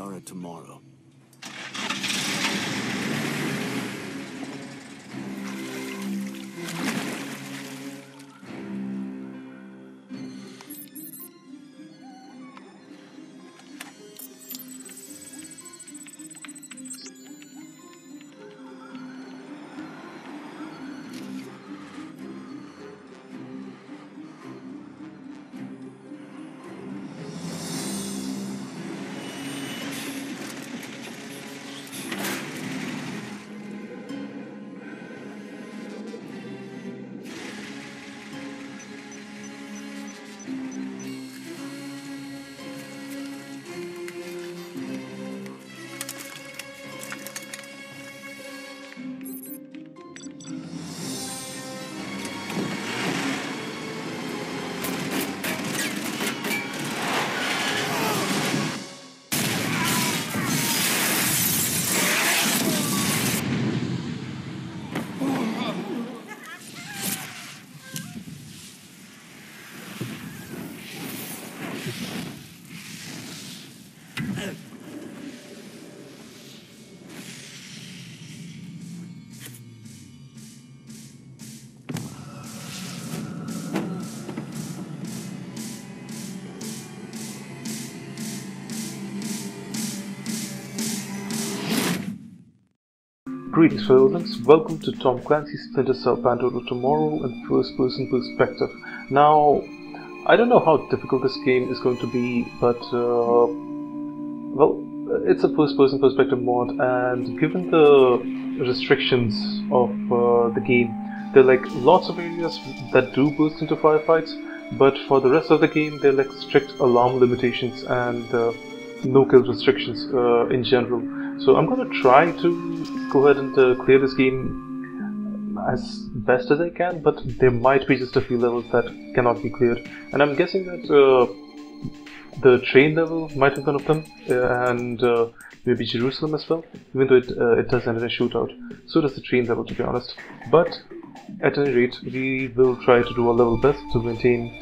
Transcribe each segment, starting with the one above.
Pandora Tomorrow. Greetings fellows, welcome to Tom Clancy's Splinter Cell Pandora Tomorrow in first person perspective. Now, I don't know how difficult this game is going to be, but well, it's a first person perspective mod, and given the restrictions of the game, there are lots of areas that do burst into firefights, but for the rest of the game there are strict alarm limitations and no kill restrictions in general. So I'm going to try to go ahead and clear this game as best as I can, but there might be just a few levels that cannot be cleared. And I'm guessing that the train level might have been one of them, and maybe Jerusalem as well, even though it does end in a shootout. So does the train level, to be honest. But at any rate, we will try to do our level best to maintain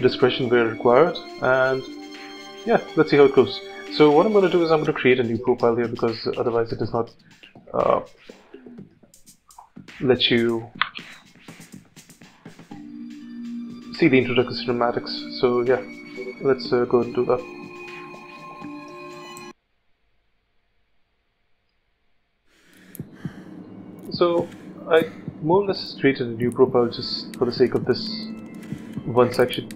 discretion where required, and yeah, let's see how it goes. So what I'm going to do is I'm going to create a new profile here, because otherwise it does not let you see the introductory cinematics. So yeah, let's go and do that. So I more or less created a new profile just for the sake of this one section.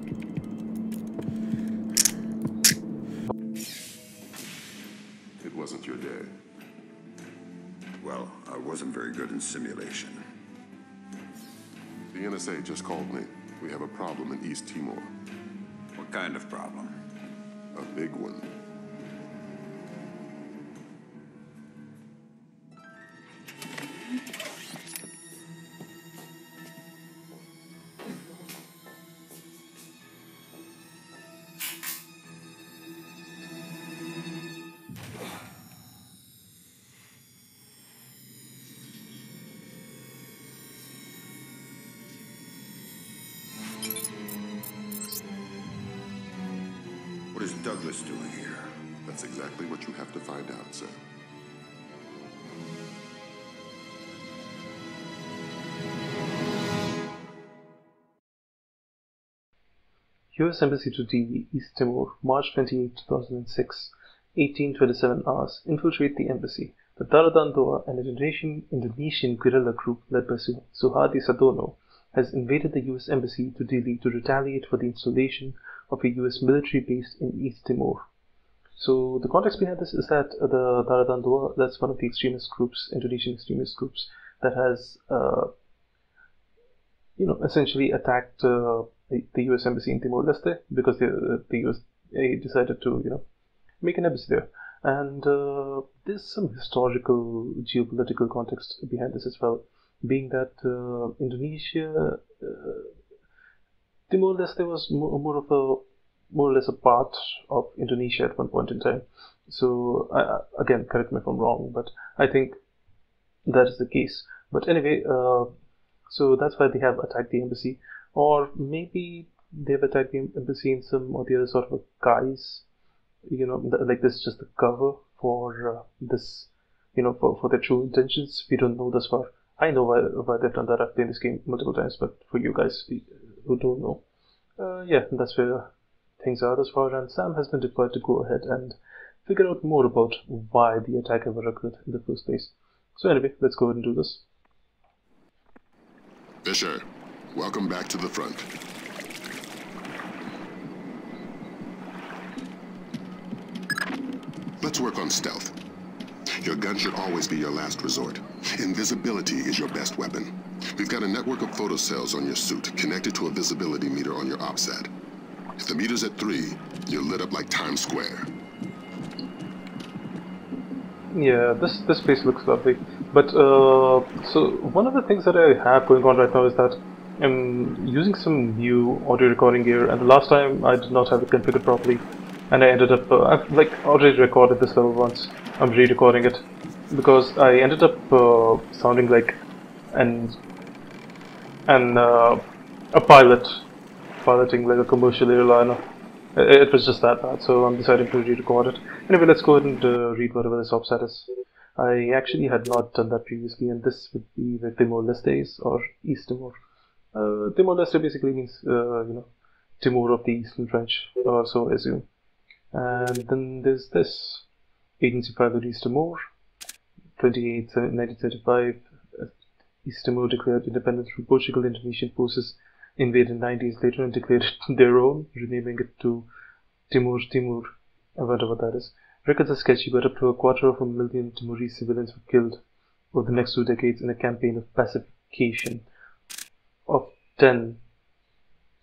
Simulation. The NSA just called me. We have a problem in East Timor. What kind of problem? A big one. What is Douglas doing here? That's exactly what you have to find out, sir. U.S. Embassy to Dili, East Timor, March 28, 2006, 18:27 hours. Infiltrate the embassy. The Darah Dan Doa, an Indonesian guerrilla group led by Suadi Sadono, has invaded the U.S. Embassy to Dili to retaliate for the installation of a U.S. military base in East Timor. So the context behind this is that the Darah Dan Doa, that's one of the extremist groups, Indonesian extremist groups, that has, essentially attacked the U.S. Embassy in Timor Leste, because the USA decided to, make an embassy there. And there's some historical, geopolitical context behind this as well, being that Indonesia, Timor Leste was more or less a part of Indonesia at one point in time. So again, correct me if I'm wrong, but I think that is the case. But anyway, so that's why they have attacked the embassy, or maybe they've attacked the embassy in some or the other sort of guise. you know, like this is just the cover for this, you know, for their true intentions. We don't know this far. I know why they've done that. I've played this game multiple times, but for you guys who don't know, yeah, that's where things are as far. And Sam has been deployed to go ahead and figure out more about why the attacker were recruited in the first place. So anyway, let's go ahead and do this. Fisher, welcome back to the front. Let's work on stealth. Your gun should always be your last resort. Invisibility is your best weapon. We've got a network of photocells on your suit connected to a visibility meter on your OPSAT. If the meter's at 3, you're lit up like Times Square. Yeah, this place looks lovely. But so one of the things that I have going on right now is that I'm using some new audio recording gear, and the last time I did not have it configured properly. And I ended up, I've like already recorded this level once, I'm re-recording it, because I ended up sounding like a piloting like a commercial airliner. It was just that bad, so I'm deciding to re-record it. Anyway, let's go ahead and read whatever this offset is. I actually had not done that previously, and this would be the Timor Leste or East Timor. Timor Leste basically means, you know, Timor of the East in French, or so I assume. And then there's this Agency Private East Timor, 28th 1935. East Timor declared independence from Portugal. Indonesian forces invaded 9 days later and declared it their own, renaming it to Timor Timur. I wonder what that is. Records are sketchy, but up to 250,000 Timorese civilians were killed over the next 2 decades in a campaign of pacification of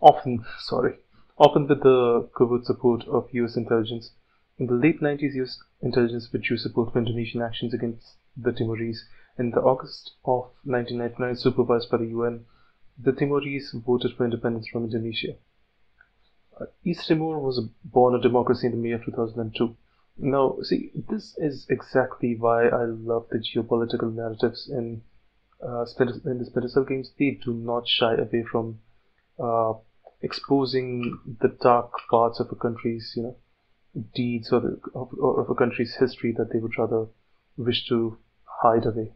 often with the covert support of US intelligence. In the late 90s, US intelligence withdrew support for Indonesian actions against the Timorese. In the August of 1999, supervised by the UN, the Timorese voted for independence from Indonesia. East Timor was born a democracy in the May of 2002. Now, see, this is exactly why I love the geopolitical narratives in the Splinter Cell games. They do not shy away from exposing the dark parts of a country's, you know, deeds or of a country's history that they would rather wish to hide away.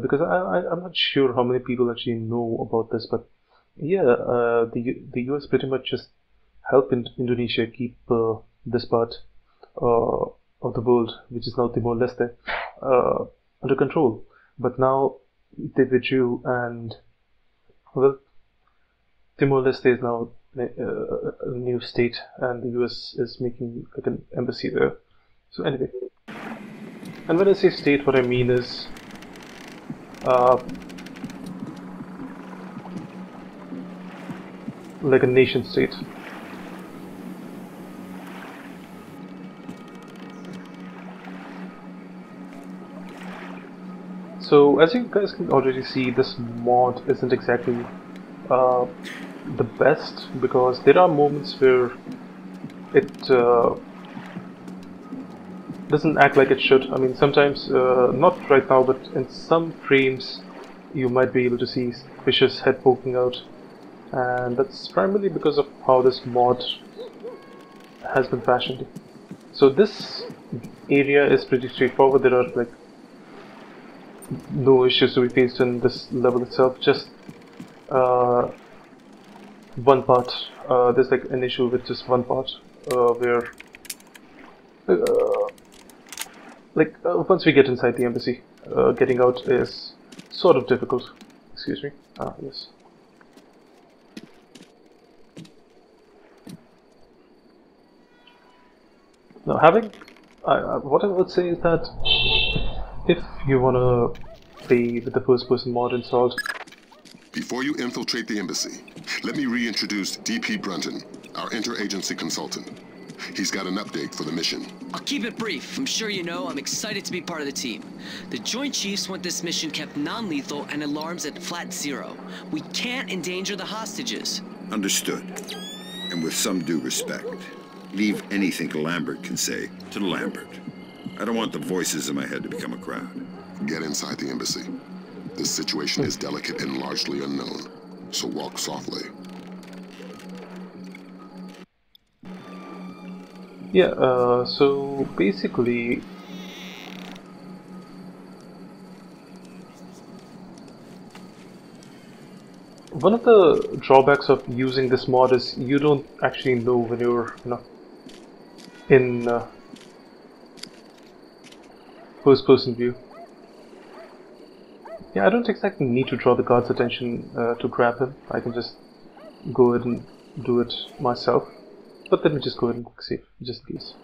Because I'm not sure how many people actually know about this, but yeah, the US pretty much just helped Indonesia keep this part of the world, which is now Timor Leste, under control. But now they withdrew, and well, Timor Leste is now a new state, and the US is making like an embassy there. So anyway, and when I say state, what I mean is like a nation state. So as you guys can already see, this mod isn't exactly the best, because there are moments where it doesn't act like it should. I mean, sometimes, not right now, but in some frames you might be able to see Fisher's head poking out, and that's primarily because of how this mod has been fashioned. So this area is pretty straightforward. There are like no issues to be faced in this level itself, just one part. There's like an issue with just one part where like once we get inside the embassy, getting out is sort of difficult. Excuse me. Ah, yes. Now, having what I would say is that if you wanna play with the first-person mod installed. Before you infiltrate the embassy, let me reintroduce D.P. Brunton, our interagency consultant. He's got an update for the mission. I'll keep it brief. I'm sure you know I'm excited to be part of the team. The Joint Chiefs want this mission kept non-lethal and alarms at flat zero. We can't endanger the hostages. Understood. And with some due respect, leave anything Lambert can say to Lambert. I don't want the voices in my head to become a crowd. Get inside the embassy. This situation is delicate and largely unknown, so walk softly. Yeah, so basically, one of the drawbacks of using this mod is you don't actually know when you're in first-person view. Yeah, I don't exactly need to draw the guard's attention to grab him. I can just go ahead and do it myself. But let me just go ahead and quick save, just in case.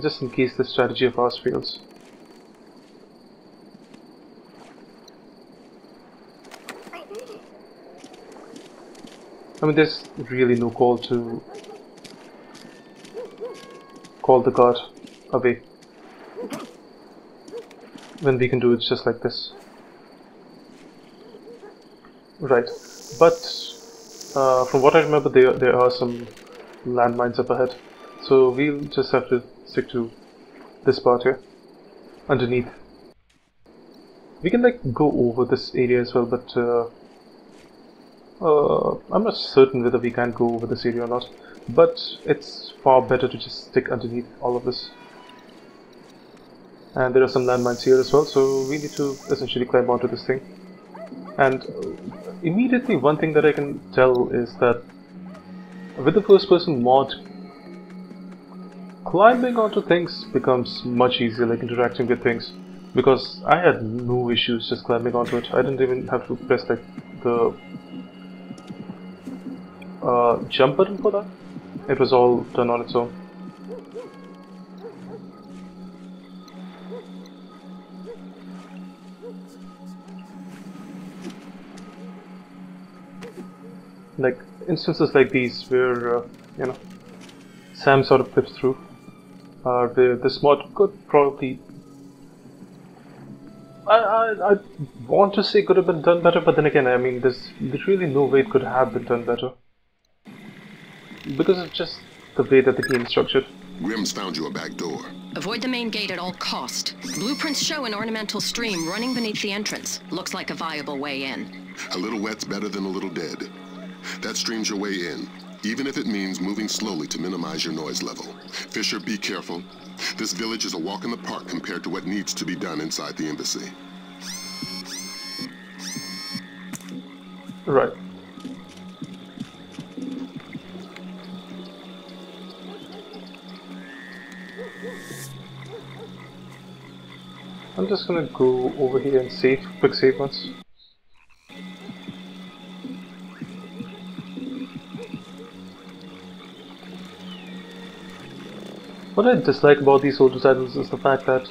Just in case the strategy of ours fails. I mean, there's really no call to call the guard away when we can do it just like this. Right, but from what I remember, there are some landmines up ahead, so we'll just have to stick to this part here, underneath. We can like go over this area as well, but I'm not certain whether we can go over this area or not, but it's far better to just stick underneath all of this. And there are some landmines here as well, so we need to essentially climb onto this thing. And immediately one thing that I can tell is that with the first person mod, climbing onto things becomes much easier, like interacting with things, because I had no issues just climbing onto it. I didn't even have to press like the jump button for that. It was all done on its own. Like instances like these where you know, Sam sort of flips through, where this mod could probably, I want to say could have been done better, but then again, I mean, there's literally no way it could have been done better, because of just the way that the game is structured. Rims found you a back door. Avoid the main gate at all cost. Blueprints show an ornamental stream running beneath the entrance. Looks like a viable way in. A little wet's better than a little dead. That stream's your way in, even if it means moving slowly to minimize your noise level. Fisher, be careful. This village is a walk in the park compared to what needs to be done inside the embassy. Right. I'm just gonna go over here and save, quick save once. What I dislike about these older titles is the fact that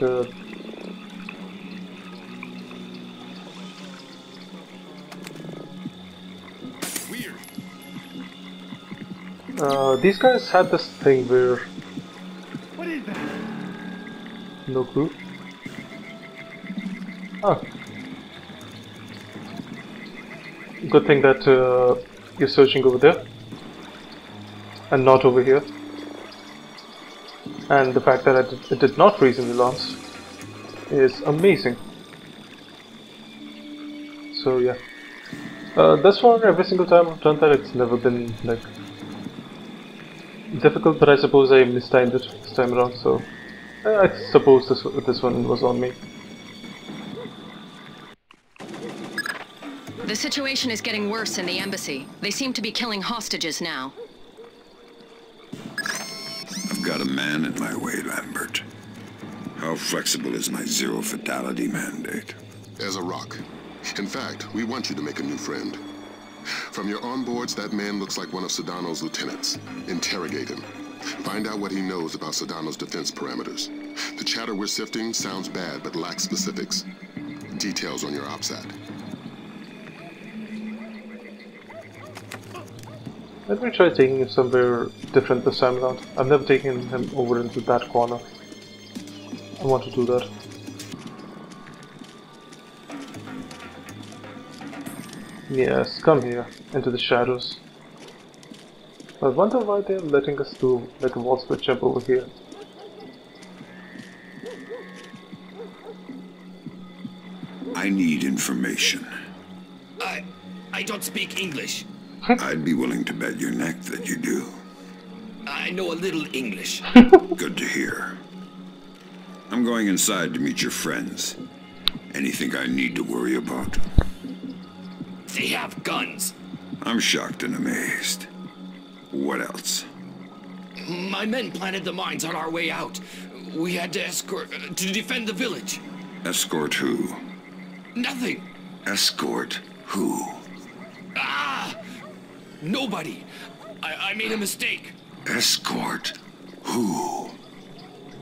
these guys had this thing where what is that? No clue. Ah. Good thing that you're searching over there and not over here. And the fact that it did not raise any alarms is amazing. So yeah, thus far every single time I've done that, it's never been like difficult. But I suppose I mistimed it this time around. So I suppose this one was on me. The situation is getting worse in the embassy. They seem to be killing hostages now. Got a man in my way, Lambert. How flexible is my zero fatality mandate? As a rock. In fact, we want you to make a new friend. From your onboards, that man looks like one of Sadono's lieutenants. Interrogate him. Find out what he knows about Sadono's defense parameters. The chatter we're sifting sounds bad, but lacks specifics. Details on your OPSAT. Let me try taking him somewhere different this time around. I've never taken him over into that corner. I want to do that. Yes, come here, into the shadows. I wonder why they're letting us do like a wall split jump over here. I need information. I don't speak English. I'd be willing to bet your neck that you do. I know a little English. Good to hear. I'm going inside to meet your friends. Anything I need to worry about? They have guns. I'm shocked and amazed. What else? My men planted the mines on our way out. We had to escort to defend the village. Escort who? Nothing. Escort who? Ah! Nobody. I made a mistake. Escort who?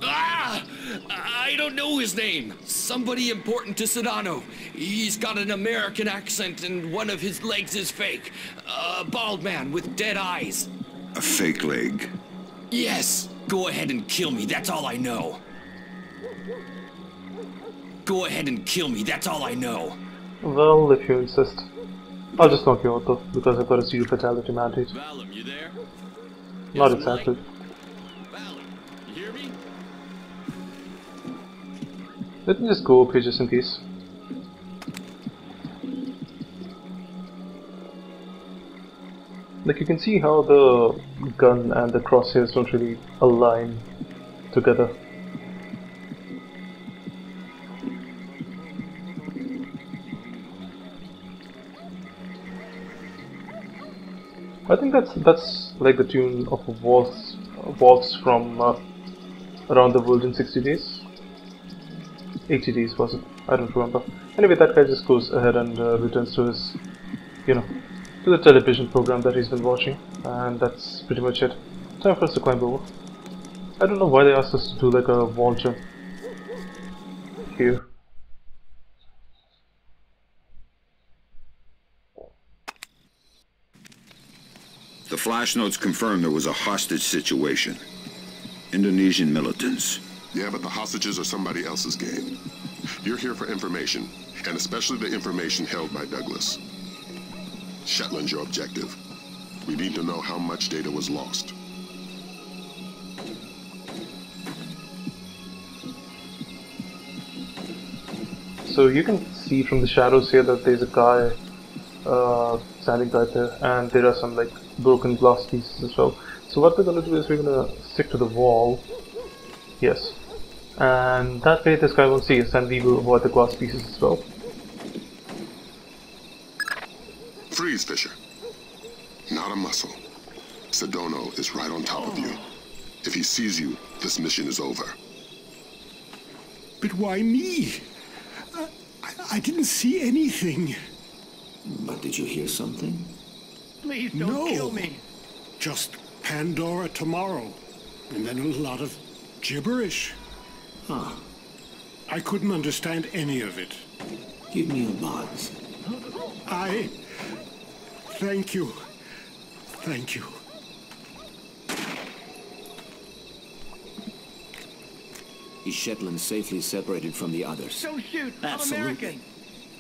Ah! I don't know his name. Somebody important to Sadono. He's got an American accent and one of his legs is fake. A bald man with dead eyes. A fake leg? Yes. Go ahead and kill me. That's all I know. Go ahead and kill me. That's all I know. Well, if you insist. I'll just knock you out though, because I've got a zero fatality mandate. Valum, you there? Not exactly. Valum, you hear me? Let me just go up here just in case. Like, you can see how the gun and the crosshairs don't really align together. I think that's like the tune of a waltz from Around the World in 60 Days. 80 days, was it? I don't remember. Anyway, that guy just goes ahead and returns to his, to the television program that he's been watching. And that's pretty much it. Time for us to climb over. I don't know why they asked us to do like a wall jump here. The flash notes confirm there was a hostage situation. Indonesian militants. Yeah, but the hostages are somebody else's game. You're here for information, and especially the information held by Douglas. Shetland's your objective. We need to know how much data was lost. So you can see from the shadows here that there's a guy standing right there, and there are some like broken glass pieces as well. So what we're gonna do is we're gonna stick to the wall. Yes. And that way this guy won't see us, and we will avoid the glass pieces as well. Freeze, Fisher. Not a muscle. Sadono is right on top of you. If he sees you, this mission is over. But why me? I didn't see anything. But did you hear something? Please don't kill me. Just Pandora Tomorrow, and then a lot of gibberish. Huh. I couldn't understand any of it. Give me a box. Thank you. Thank you. Is Shetland safely separated from the others? Don't shoot! Absolutely. I'm American!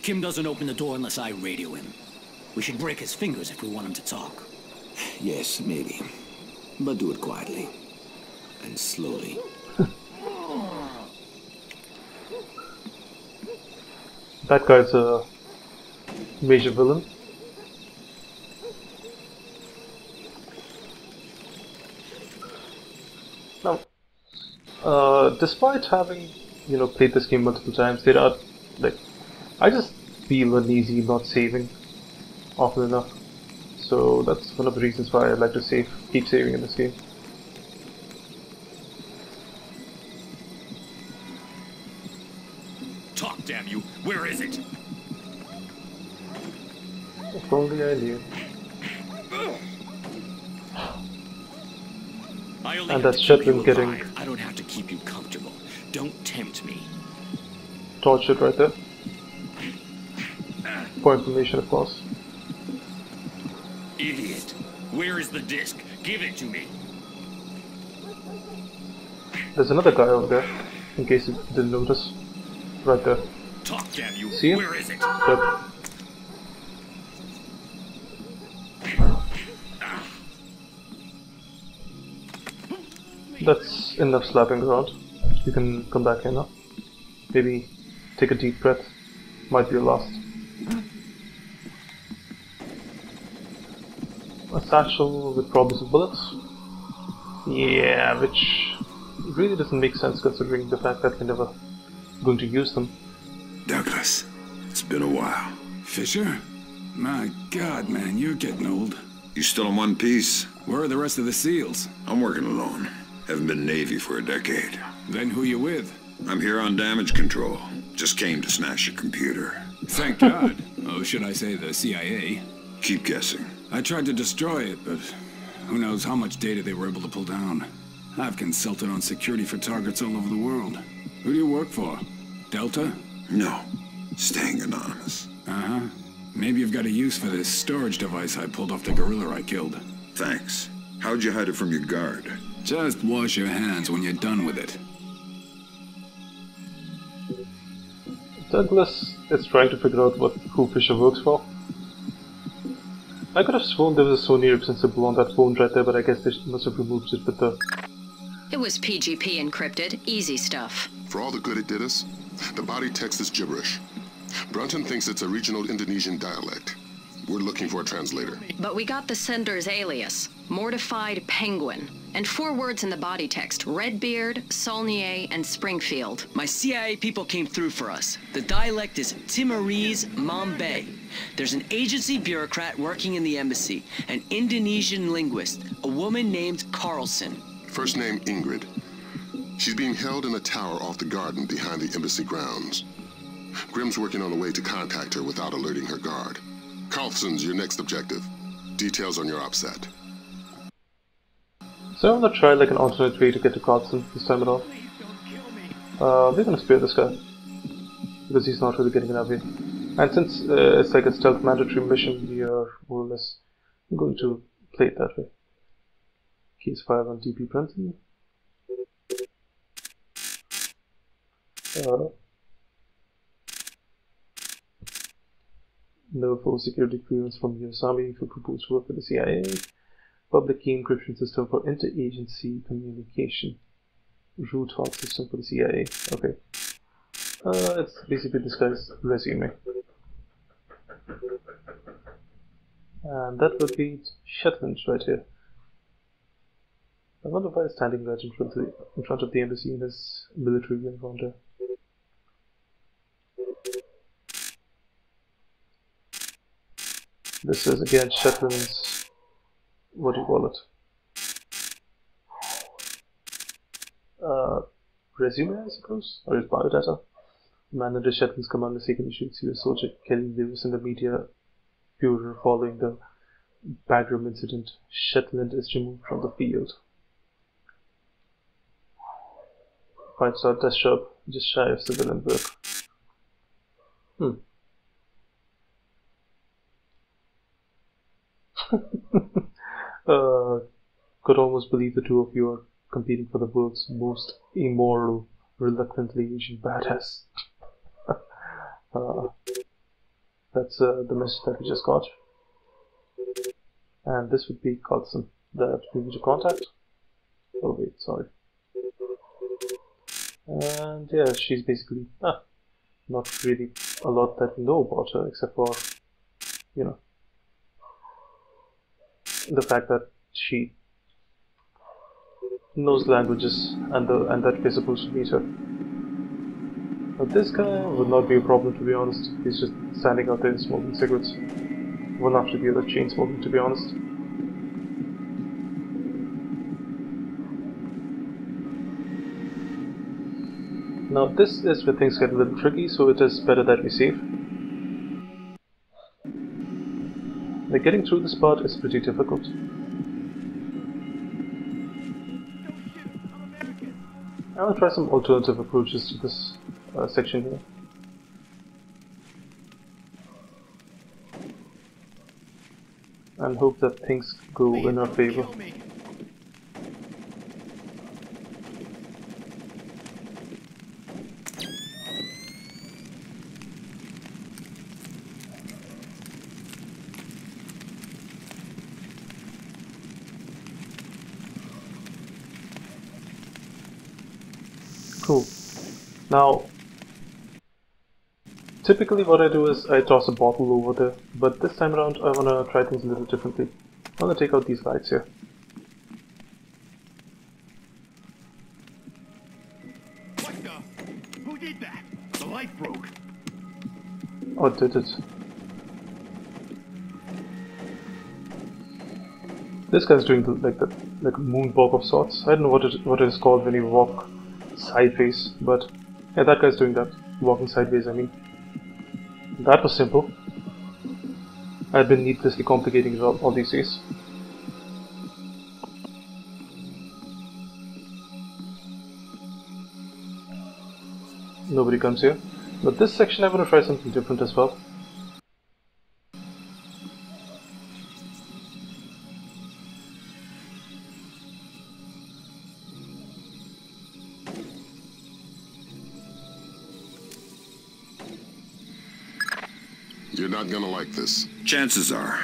Kim doesn't open the door unless I radio him. We should break his fingers if we want him to talk. Yes, maybe. But do it quietly. And slowly. That guy's a major villain. Now, despite having, played this game multiple times, there are, I just feel uneasy not saving often enough. So that's one of the reasons why I like to keep saving in this game. Talk, damn you! Where is it? If only I knew. And that's Shetland getting. I don't have to keep you comfortable. Don't tempt me. Tortured right there. For information, of course. Idiot. Where is the disc? Give it to me. There's another guy over there, in case you didn't notice. Right there. Talk, damn you. See him? Where is it? Yep. That's enough slapping around. You can come back here now. Maybe take a deep breath. Might be your last. A satchel with problems of bullets. Yeah, which really doesn't make sense considering the fact that we're never going to use them. Douglas, it's been a while. Fisher? My God, man, you're getting old. You still in one piece? Where are the rest of the SEALs? I'm working alone. Haven't been Navy for a decade. Then who you with? I'm here on damage control. Just came to smash your computer. Thank God. Oh, should I say the CIA? Keep guessing. I tried to destroy it, but who knows how much data they were able to pull down. I've consulted on security for targets all over the world. Who do you work for? Delta? No. Staying anonymous. Uh-huh. Maybe you've got a use for this storage device I pulled off the gorilla I killed. Thanks. How'd you hide it from your guard? Just wash your hands when you're done with it. Douglas is trying to figure out who Fisher works for. I could have sworn there was a Sony Ericsson symbol on that phone right there, but I guess they must have removed it with the... It was PGP encrypted. Easy stuff. For all the good it did us, the body text is gibberish. Brunton thinks it's a regional Indonesian dialect. We're looking for a translator. But we got the sender's alias, Mortified Penguin, and 4 words in the body text, Redbeard, Saulnier, and Springfield. My CIA people came through for us. The dialect is Timorese Mambae. There's an agency bureaucrat working in the embassy, an Indonesian linguist, a woman named Karthlson. First name Ingrid. She's being held in a tower off the garden behind the embassy grounds. Grimm's working on a way to contact her without alerting her guard. Karthlson's your next objective. Details on your offset. So I'm gonna try like an alternate way to get to Karthlson this time around. We're gonna spare this guy because he's not really getting in our way. And since it's like a stealth mandatory mission, we are more or less going to play it that way. Case 5 on D.P. Brunton. Level 4 security clearance from U.S. Army for proposed work for the CIA. Public key encryption system for interagency communication. Root hop system for the CIA. Okay. It's basically this guy's resume. And that would be Shetland right here. I wonder why he's standing right in front of the embassy in his military uniform there. This is again Shetland's, what do you call it, resume I suppose, or his biodata. Man under Shetland's command mistakenly shoots US soldier Kelly Lewis in the media furor following the backroom incident. Shetland is removed from the field. 5-star desk job, just shy of civilian work. Could almost believe the two of you are competing for the world's most immoral, reluctantly Asian badass. That's the message that we just got. And this would be Karthlson that we need to contact. Oh wait, sorry. And yeah, she's basically not really a lot that we know about her, except for, you know, the fact that she knows languages and that we're supposed to meet her. But this guy would not be a problem, to be honest. He's just standing out there smoking cigarettes, one after the other, chain smoking, to be honest. Now this is where things get a little tricky, so it is better that we save. Like, getting through this part is pretty difficult. I will try some alternative approaches to this section here. And hope that things go in our favor. Cool. Now, typically what I do is I toss a bottle over there, but this time around I want to try things a little differently. I'm going to take out these lights here. The light broke. Oh, did it? This guy's doing like a moonwalk of sorts. I don't know what it is called when you walk sideways, but yeah, that guy's doing that. Walking sideways, I mean. That was simple. I've been needlessly complicating it all these days. Nobody comes here. But this section I'm gonna try something different as well. You're not gonna like this. Chances are.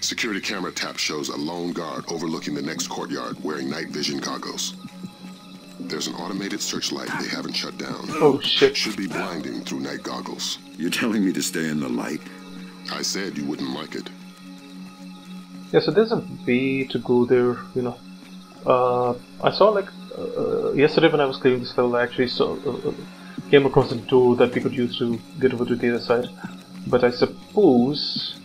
Security camera tap shows a lone guard overlooking the next courtyard wearing night vision goggles. There's an automated searchlight they haven't shut down. Oh shit. Should be blinding through night goggles. You're telling me to stay in the light? I said you wouldn't like it. Yeah, so there's a way to go there, you know. I saw like yesterday when I was clearing this level, I actually saw came across a door that we could use to get over to the other side. But I suppose,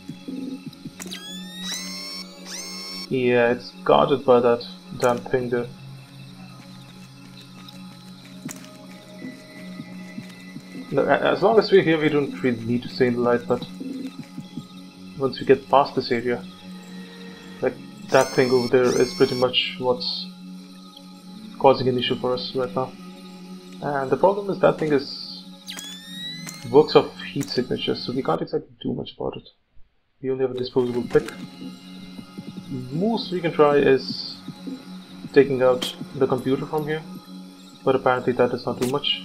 yeah, it's guarded by that damn thing there. Look, as long as we're here, we don't really need to stay in the light, but once we get past this area, like that thing over there is pretty much what's causing an issue for us right now. And the problem is that thing is works of heat signatures, so we can't exactly do much about it. We only have a disposable pick. Most we can try is taking out the computer from here, but apparently that does not do much.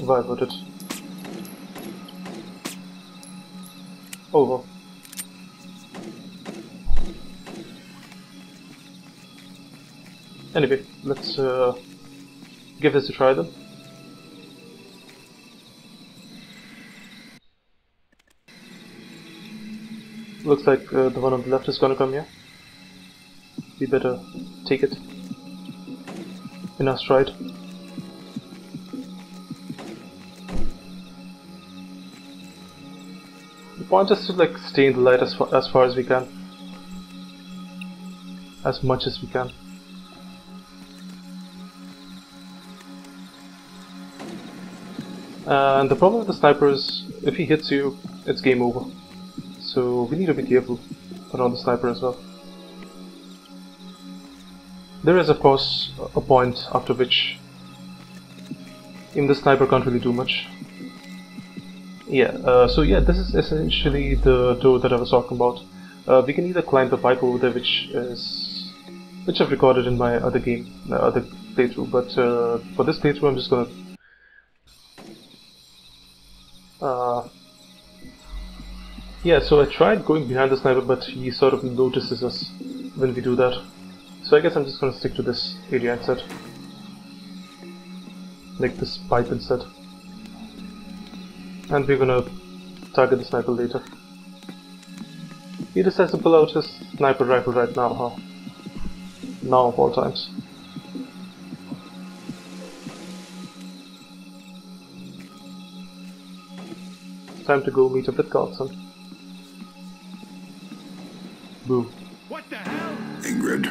Why would it? Oh well. Anyway, let's give this a try then. Looks like the one on the left is gonna come here. We better take it in our stride. The point is to like stay in the light as far as we can, as much as we can. And the problem with the sniper is, if he hits you, it's game over. So we need to be careful around the sniper as well. There is of course a point after which even the sniper can't really do much. Yeah, so yeah, this is essentially the door that I was talking about. We can either climb the pipe over there, which I've recorded in my other game, other playthrough, but for this playthrough I'm just gonna yeah, so I tried going behind the sniper, but he sort of notices us when we do that. So I guess I'm just gonna stick to this area instead. Like this pipe instead. And we're gonna target the sniper later. He decides to pull out his sniper rifle right now, huh? Now of all times. Time to go meet up with Karthlson. Boo. What the hell? Ingrid.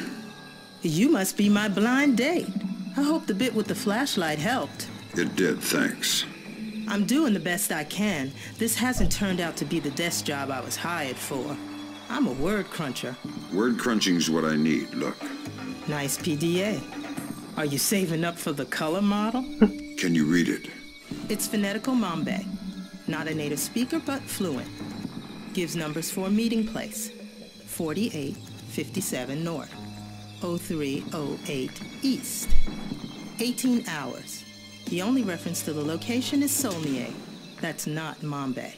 You must be my blind date. I hope the bit with the flashlight helped. It did, thanks. I'm doing the best I can. This hasn't turned out to be the desk job I was hired for. I'm a word cruncher. Word crunching's what I need, look. Nice PDA. Are you saving up for the color model? Can you read it? It's phonetical Mambae. Not a native speaker, but fluent. Gives numbers for meeting place. 4857 North. 0308 East. 18 hours. The only reference to the location is Saulnier. That's not Mambae.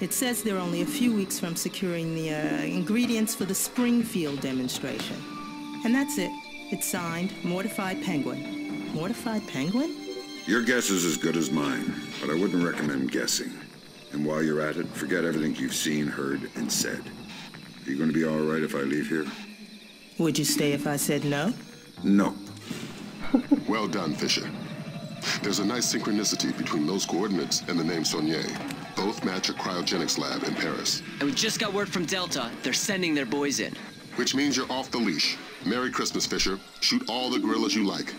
It says they're only a few weeks from securing the ingredients for the Springfield demonstration. And that's it. It's signed Mortified Penguin. Mortified Penguin? Your guess is as good as mine, but I wouldn't recommend guessing. And while you're at it, forget everything you've seen, heard, and said. Are you going to be all right if I leave here? Would you stay if I said no? No. Well done, Fisher. There's a nice synchronicity between those coordinates and the name Saulnier. Both match a cryogenics lab in Paris. And we just got word from Delta. They're sending their boys in. Which means you're off the leash. Merry Christmas, Fisher. Shoot all the gorillas you like.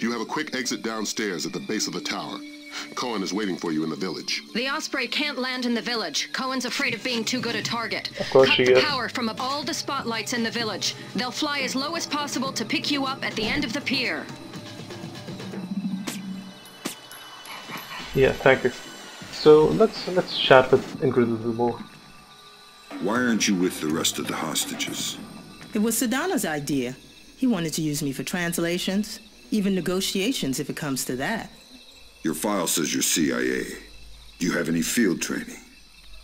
You have a quick exit downstairs at the base of the tower. Cohen is waiting for you in the village. The Osprey can't land in the village. Cohen's afraid of being too good a target. Of course she is. Cut the power from all the spotlights in the village. They'll fly as low as possible to pick you up at the end of the pier. Yeah, thank you. So let's chat with Ingrid a little more. Why aren't you with the rest of the hostages? It was Sadono's idea. He wanted to use me for translations, even negotiations if it comes to that. Your file says you're CIA. Do you have any field training?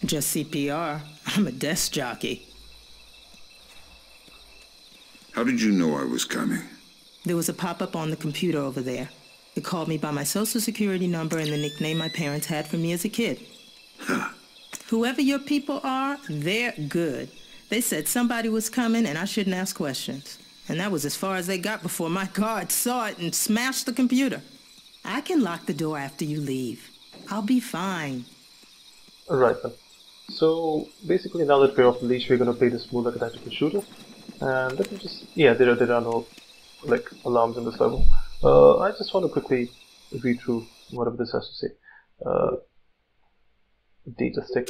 Just CPR. I'm a desk jockey. How did you know I was coming? There was a pop-up on the computer over there. It called me by my social security number and the nickname my parents had for me as a kid. Huh. Whoever your people are, they're good. They said somebody was coming and I shouldn't ask questions. And that was as far as they got before my guards saw it and smashed the computer. I can lock the door after you leave. I'll be fine. Alright then. So basically now that we're off the leash, we're gonna play this more like a tactical shooter. And let me just... yeah, there are no like alarms in this level. I just want to quickly read through whatever this has to say. Data stick.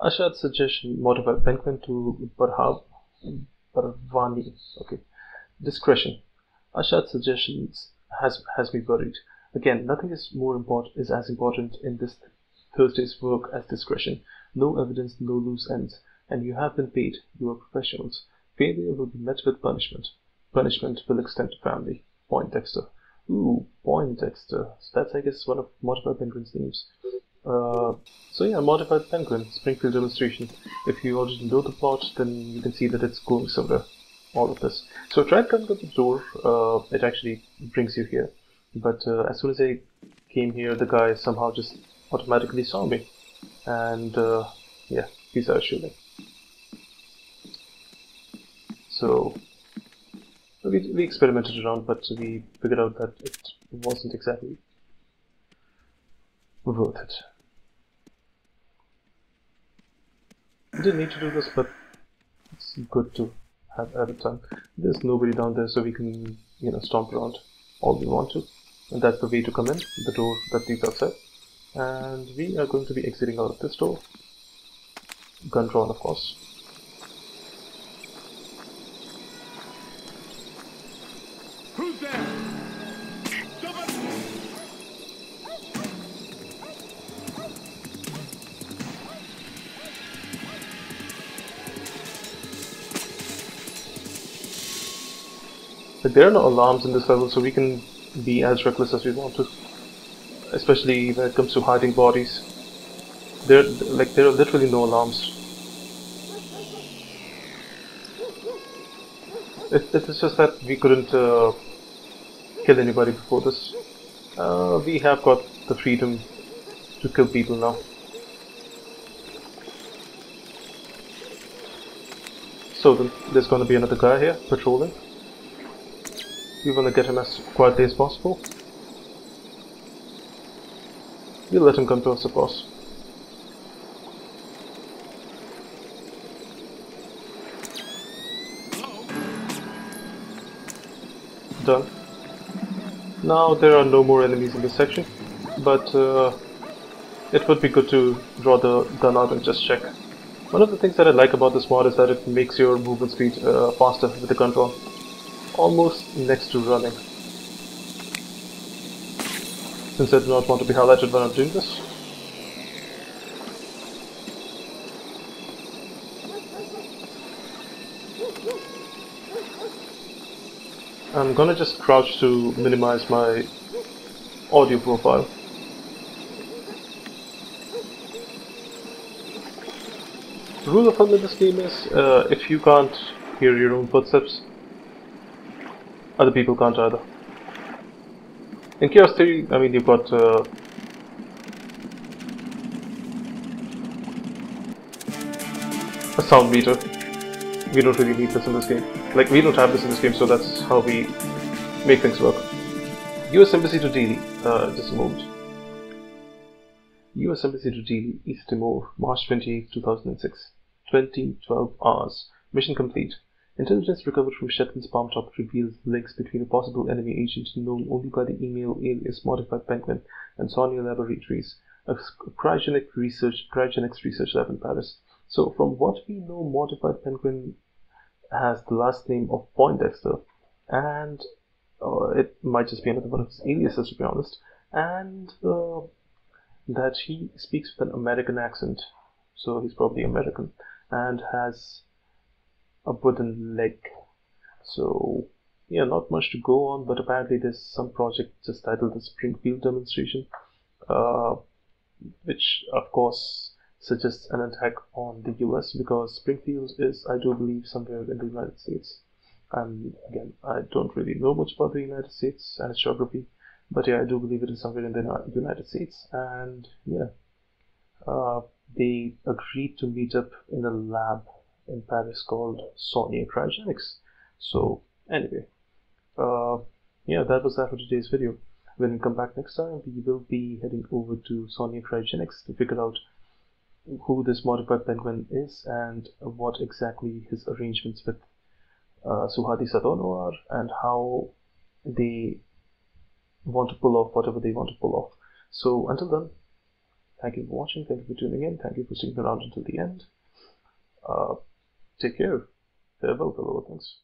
Ashad suggestion, Mortified Penguin to Parhab Parvani. Okay. Discretion. Ashad suggestions has me worried. Again, nothing is as important in this Thursday's work as discretion. No evidence, no loose ends. And you have been paid. You are professionals. Failure will be met with punishment. Punishment will extend to family. Poindexter. Ooh, Poindexter. That's, I guess, one of Mortified Penguin's names. So yeah, Mortified Penguin, Springfield demonstration. If you already know the plot, then you can see that it's going somewhere. All of this. So I tried coming to the door. It actually brings you here. But as soon as I came here, the guy somehow just automatically saw me. And yeah, he started shooting. So... We experimented around, but we figured out that it wasn't exactly worth it. We didn't need to do this, but it's good to have at the time. There's nobody down there, so we can, you know, stomp around all we want to. And that's the way to come in, the door that leads outside. And we are going to be exiting out of this door. Gun drawn, of course. Like, there are no alarms in this level, so we can be as reckless as we want to. Especially when it comes to hiding bodies. There are literally no alarms. It's just that we couldn't kill anybody before this. We have got the freedom to kill people now. So then, there's gonna be another guy here, patrolling. We want to get him as quietly as possible. We'll let him come to us, of course. Done. Now there are no more enemies in this section, but it would be good to draw the gun out and just check. One of the things that I like about this mod is that it makes your movement speed faster with the gun draw. Almost next to running. Since I do not want to be highlighted when I'm doing this. I'm gonna just crouch to minimize my audio profile. The rule of thumb in this game is if you can't hear your own footsteps, other people can't either. In Chaos Theory, I mean, you've got a sound meter. We don't really need this in this game. Like, we don't have this in this game, so that's how we make things work. U.S. Embassy to Dili, just a moment. U.S. Embassy to Dili, East Timor, March 28, 2006. 2012 hours. Mission complete. Intelligence recovered from Shetland's palm top reveals links between a possible enemy agent known only by the email alias Mortified Penguin and Saulnier Laboratories, a cryogenics research lab in Paris. So, from what we know, Mortified Penguin has the last name of Poindexter, and it might just be another one of his aliases, to be honest, and that he speaks with an American accent, so he's probably American, and has a wooden leg. So yeah, not much to go on, but apparently there's some project just titled the Springfield demonstration, which of course suggests an attack on the US, because Springfield is, I do believe, somewhere in the United States. And again, I don't really know much about the United States and its geography, but yeah, I do believe it is somewhere in the United States. And yeah, they agreed to meet up in a lab in Paris called Saulnier Cryogenics. So anyway, yeah, that was that for today's video. When we come back next time, we will be heading over to Saulnier Cryogenics to figure out who this Mortified Penguin is and what exactly his arrangements with Suadi Sadono are, and how they want to pull off whatever they want to pull off. So until then, thank you for watching, thank you for tuning in, thank you for sticking around until the end. Take care. Farewell, fellow things.